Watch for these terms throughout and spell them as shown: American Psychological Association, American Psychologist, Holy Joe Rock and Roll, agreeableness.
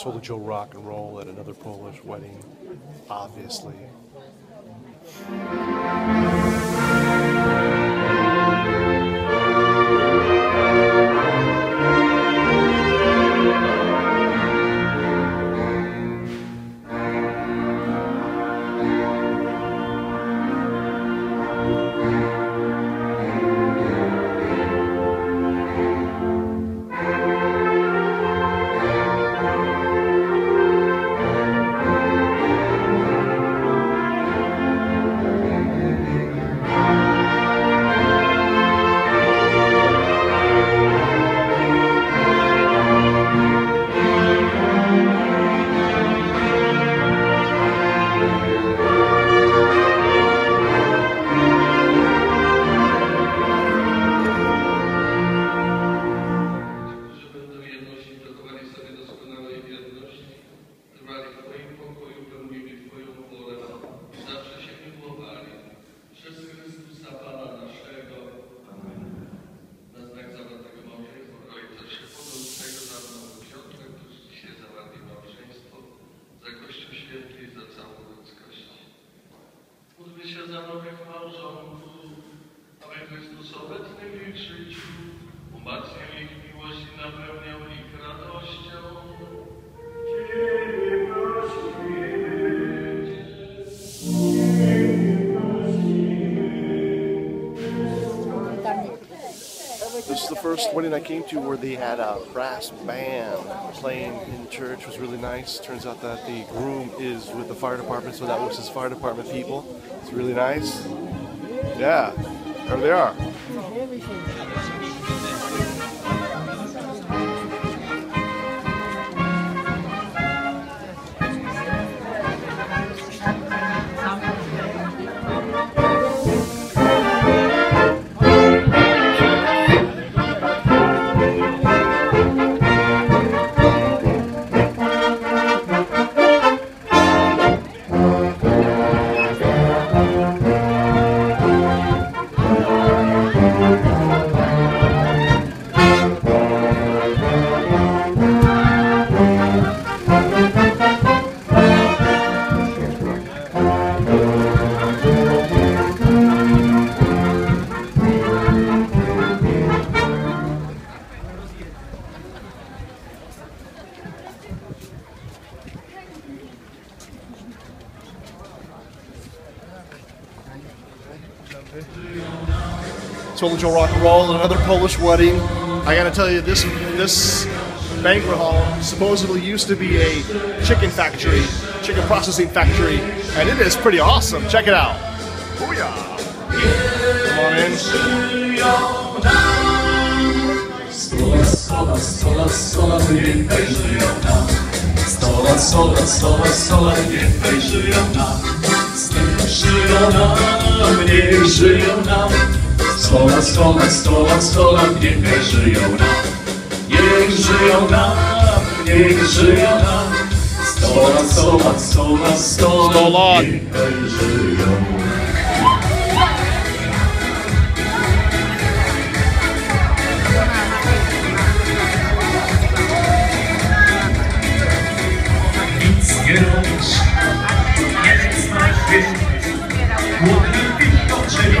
It's Holy Joe Rock and Roll at another Polish wedding, obviously. Módlmy się za nowych małżonków, aby Chrystus obecny w ich życiu umacniał ich miłość i napełniał ich radością. This is the first wedding I came to where they had a brass band playing in church. It was really nice. Turns out that the groom is with the fire department, so that was his fire department people. It's really nice. Yeah, there they are. It's Holy Joe Rock and Roll at another Polish wedding. I gotta tell you, this banquet hall supposedly used to be a chicken factory, chicken processing factory, and it is pretty awesome. Check it out. Come on in. Sto lat, sto lat, sto lat, sto lat, niech żyją nam. Niech żyją nam, niech żyją nam. Sto lat, sto lat, sto lat, sto lat, niech żyją nam. Nic nie robisz, nie jest na chwil. Młodni tylko czego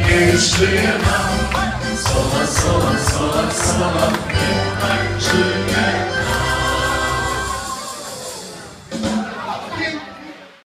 Niech żyje nam,